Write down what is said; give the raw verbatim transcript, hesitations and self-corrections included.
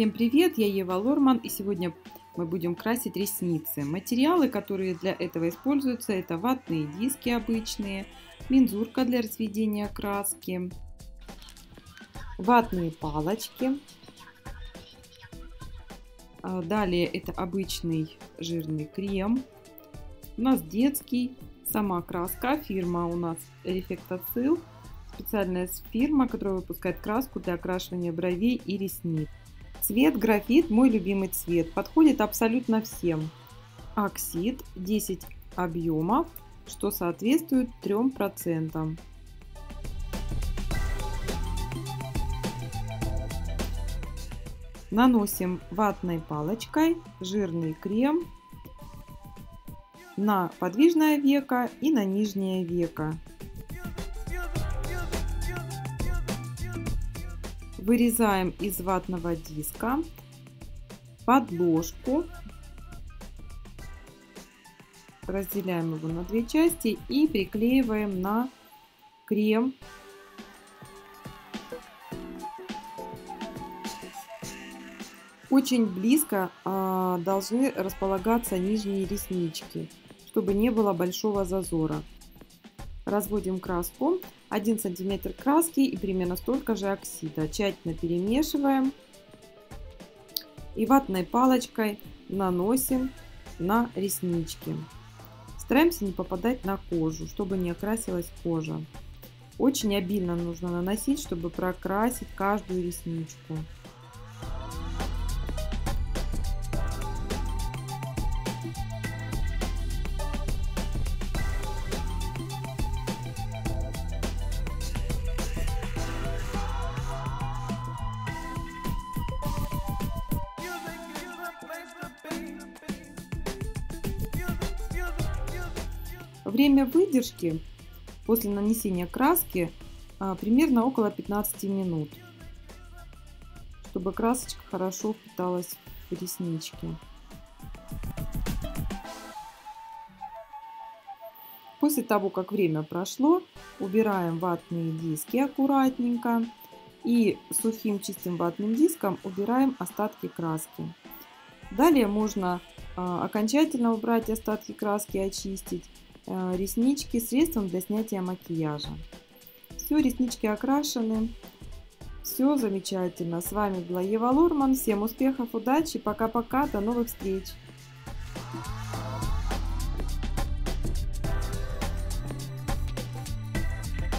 Всем привет, я Ева Лорман, и сегодня мы будем красить ресницы. Материалы, которые для этого используются, это ватные диски обычные, мензурка для разведения краски, ватные палочки, далее это обычный жирный крем, у нас детский, сама краска, фирма у нас Рефектоцил, специальная фирма, которая выпускает краску для окрашивания бровей и ресниц. Цвет графит, мой любимый цвет, подходит абсолютно всем. Оксид десять объемов, что соответствует трём процентам. Наносим ватной палочкой жирный крем на подвижное веко и на нижнее веко. Вырезаем из ватного диска подложку, разделяем его на две части и приклеиваем на крем. Очень близко а, должны располагаться нижние реснички, чтобы не было большого зазора. Разводим краску, один сантиметр краски и примерно столько же оксида. Тщательно перемешиваем и ватной палочкой наносим на реснички. Стараемся не попадать на кожу, чтобы не окрасилась кожа. Очень обильно нужно наносить, чтобы прокрасить каждую ресничку. Время выдержки после нанесения краски а, примерно около пятнадцати минут, чтобы красочка хорошо впиталась в реснички. После того, как время прошло, убираем ватные диски аккуратненько и сухим чистым ватным диском убираем остатки краски. Далее можно а, окончательно убрать остатки краски и очистить реснички средством для снятия макияжа. Все, реснички окрашены. Все замечательно. С вами была Ева Лорман. Всем успехов, удачи. Пока-пока. До новых встреч.